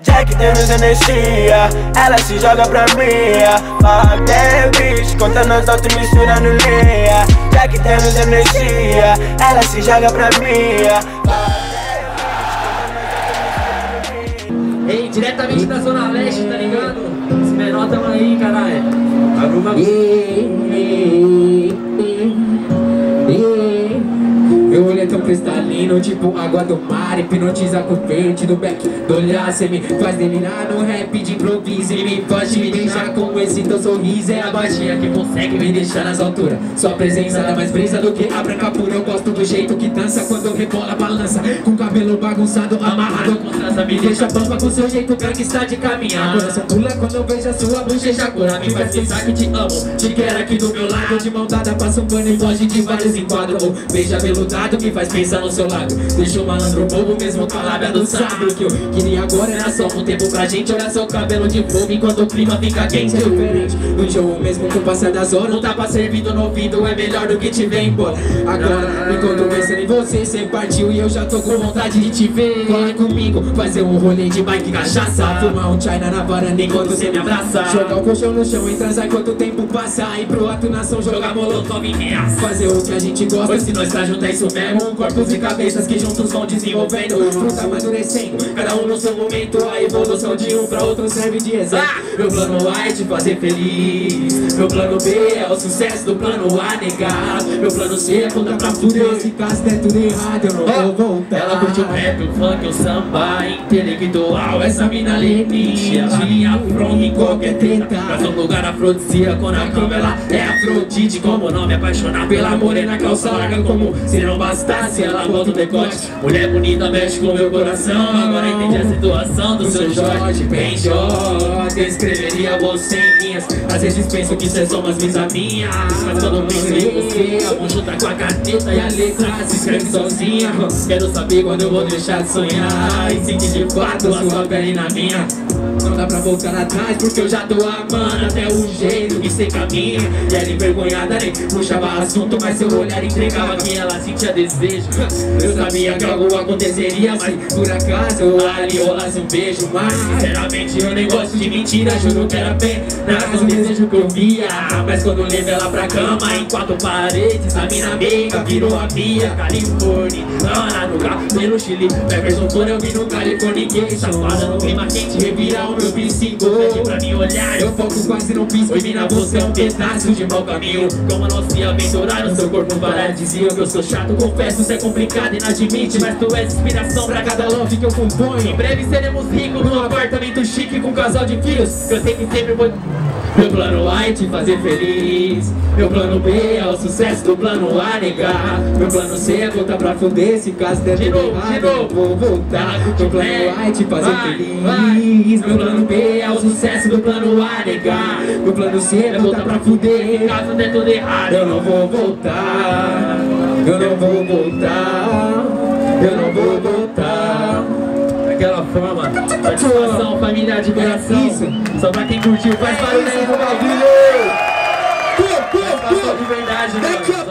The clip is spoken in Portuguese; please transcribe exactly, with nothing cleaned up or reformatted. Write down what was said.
Jack temos energia, ela se joga pra mim. Fuck that bitch, contando as altas mistura no linha. Jack temos energia, ela se joga pra mim. Ei, diretamente da Zona Leste, tá ligado? Esse menor tamo aí, caralho. Arruma. Meu olho é tão cristalino, tipo água do mar. Hipnotiza com o pente do back do olhar. Cê me faz delirar no rap de improviso e me faz me deixar com esse teu sorriso. É a magia que consegue me deixar nas alturas. Sua presença dá mais brisa do que a branca pura. Eu gosto do jeito que dança quando rebola a balança. Com cabelo bagunçado, amarrado com trança. Me deixa pampa com seu jeito, cara que está de caminhar. Coração pula quando eu vejo a sua bochecha agora. Me faz pensar que te amo, te quero aqui do meu lado. De mão dada passa um pano e foge de vários enquadros. Ou beija veludado que faz pensar no seu lado. Deixa o malandro bobo mesmo com a lábia do sábio. Que eu queria agora era só um tempo pra gente. Olha só o cabelo de fogo enquanto o clima fica quente. É diferente no jogo mesmo com o passar das horas. Não tá pra servido no ouvido, é melhor do que te ver embora. Agora, enquanto pensando em você, cê partiu e eu já tô com vontade de te ver. Cola comigo, fazer um rolê de bike e cachaça. Fumar um China na varanda enquanto cê me abraça. Jogar o colchão no chão e transar enquanto o tempo passa. E pro ato nação jogar molotov em reaça. Fazer o que a gente gosta, pois se nós tá junto é isso mesmo. Corpos e cabeças que juntos vão desenvolvendo, fruta amadurecendo, cada um no seu momento. A evolução de um pra outro serve de exemplo. Meu plano A é te fazer feliz. Meu plano B é o sucesso do plano A negar. Meu plano C é contar pra fuder. Se caso der tudo errado eu não vou voltar. Ela curte o rap, o funk, o samba intelectual. Essa mina limite, ela me afronta em qualquer treta. Mas um lugar afrodisíaco na cama. Ela é Afrodite, como não me apaixonar pela morena calça larga. Como se não bastasse, ela volta o decote. Mulher bonita mexe com meu coração. Agora entendi a situação do seu Jorge. Bem Jorge, descreveria você em minhas. Às vezes penso que cê é só umas visas minhas, mas quando penso em você a mão junta com a caneta e a letra se escreve sozinha. Quero saber quando eu vou deixar de sonhar e sentir de fato a sua pele na minha. Não dá pra voltar atrás porque eu já tô amando até o jeito que cê caminha. E ela envergonhada nem puxava assunto, mas seu olhar entregava que ela sentia desejo. Eu sabia que algo aconteceria, mas por acaso eu ali rolasse um beijo. Mas sinceramente eu nem gosto de mentira, juro que era apenas um desejo que eu via. Mas quando levo ela pra cama em quatro paredes, a mina amiga virou a minha. Califórnia, Ana no cabelo Chile, Beverson Tone eu vi no Califórnia gay. Safada no clima quente, revira o meu psico. Pede pra me olhar, eu foco quase no pisco. Oi mina, você é um pedaço de mau caminho. Como nós se aventurar no seu corpo paradisíaco. Eu sou chato, confesso, cê é complicado e não admite. Mas tu és inspiração pra cada love que eu componho. Em breve seremos ricos num apartamento chique com um casal de filhos. Eu sei que sempre vou... Meu plano A é te fazer feliz. Meu plano B é o sucesso do plano A negar. Meu plano C é voltar pra fuder. Se caso der tudo errado, vou voltar. Meu plano A é te fazer feliz. Meu plano B é o sucesso do plano A negar. Meu plano C é voltar pra fuder. Se caso der tudo errado, eu não vou voltar. Eu não vou voltar. Eu não vou voltar. Aquela forma, satisfação, família de coração. Só pra quem curtiu, faz barulho aí no bagulho. Faz barulho de verdade, mano.